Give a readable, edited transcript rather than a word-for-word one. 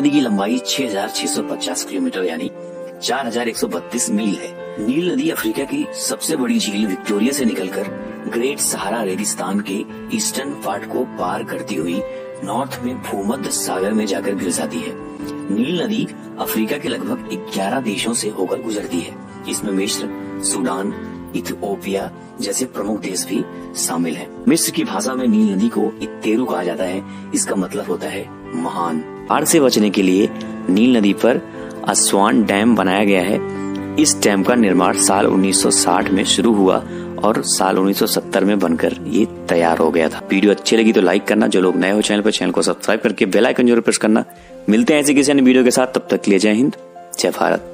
नदी की लंबाई 6,650 किलोमीटर यानी 4,132 मील है। नील नदी अफ्रीका की सबसे बड़ी झील विक्टोरिया से निकलकर ग्रेट सहारा रेगिस्तान के ईस्टर्न पार्ट को पार करती हुई नॉर्थ में भूमध्य सागर में जाकर गिर जाती है। नील नदी अफ्रीका के लगभग 11 देशों से होकर गुजरती है। इसमें मिस्र, सूडान, इथियोपिया जैसे प्रमुख देश भी शामिल हैं। मिस्र की भाषा में नील नदी को इत्तेरू कहा जाता है। इसका मतलब होता है महान। बाढ़ से बचने के लिए नील नदी पर अस्वान डैम बनाया गया है। इस डैम का निर्माण साल 1960 में शुरू हुआ और साल 1970 में बनकर ये तैयार हो गया था। वीडियो अच्छी लगी तो लाइक करना। जो लोग नए हो चैनल पर, चैनल को सब्सक्राइब करके बेल आइकन जरूर प्रेस करना। मिलते हैं ऐसे किसी अन्य वीडियो के साथ, तब तक के लिए जय हिंद, जय भारत।